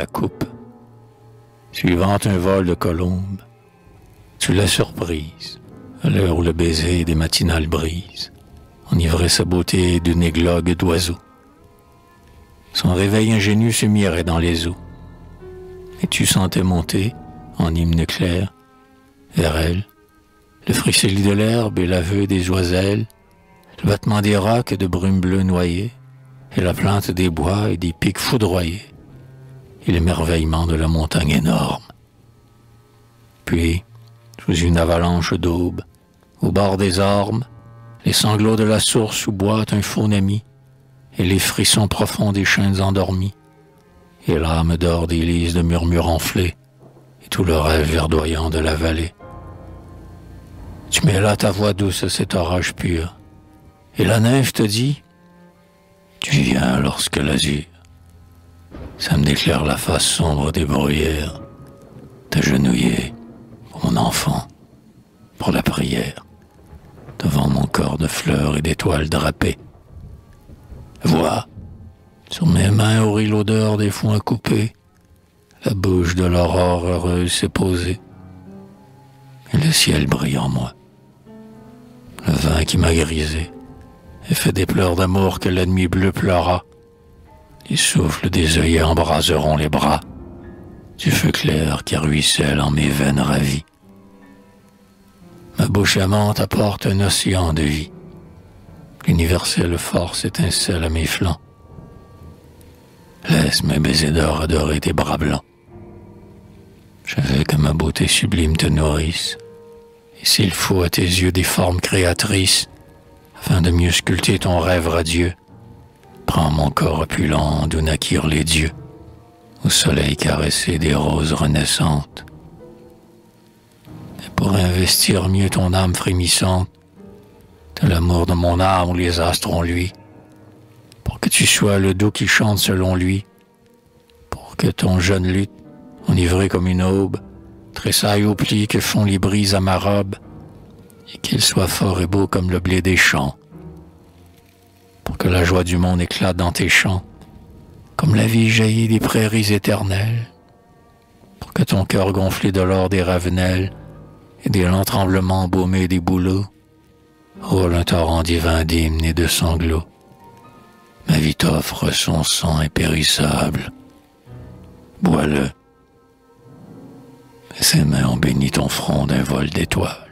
la coupe. Suivant un vol de colombe, tu la surprise, à l'heure où le baiser des matinales brise, enivrait sa beauté d'une églogue d'oiseaux. Son réveil ingénu se mirait dans les eaux, et tu sentais monter, en hymne clair, vers elle, le friseli de l'herbe et l'aveu des oiselles, le battement des rocs et de brumes bleues noyées, et la plainte des bois et des pics foudroyés, et l'émerveillement de la montagne énorme. Puis, sous une avalanche d'aube, au bord des ormes, les sanglots de la source où boite un fournami, et les frissons profonds des chaînes endormies, et l'âme d'or des lises de murmures enflés, et tout le rêve verdoyant de la vallée. Tu mets là ta voix douce à cet orage pur, et la neige te dit, tu viens lorsque l'azur, ça me déclare la face sombre des bruyères, t'agenouiller, mon enfant, pour la prière, devant mon corps de fleurs et d'étoiles drapées. Vois, sur mes mains au rit l'odeur des foins coupés, la bouche de l'aurore heureuse s'est posée, et le ciel brille en moi, le vin qui m'a grisé, et fait des pleurs d'amour que la nuit bleue pleura. Les souffles des œillets embraseront les bras du feu clair qui ruisselle en mes veines ravies. Ma bouche amante apporte un océan de vie. L'universelle force étincelle à mes flancs. Laisse mes baisers d'or adorer tes bras blancs. Je veux que ma beauté sublime te nourrisse, et s'il faut à tes yeux des formes créatrices, afin de mieux sculpter ton rêve radieux, prends mon corps opulent d'où naquirent les dieux, au soleil caressé des roses renaissantes. Et pour investir mieux ton âme frémissante, de l'amour de mon âme où les astres ont lui, pour que tu sois le doux qui chante selon lui, pour que ton jeune luth, enivré comme une aube, tressaille aux plis que font les brises à ma robe, et qu'il soit fort et beau comme le blé des champs, pour que la joie du monde éclate dans tes champs, comme la vie jaillit des prairies éternelles, pour que ton cœur gonflé de l'or des ravenelles et des lents tremblements embaumés des bouleaux, roule un torrent divin d'hymnes et de sanglots. Ma vie t'offre son sang impérissable. Bois-le. Ses mains ont béni ton front d'un vol d'étoiles.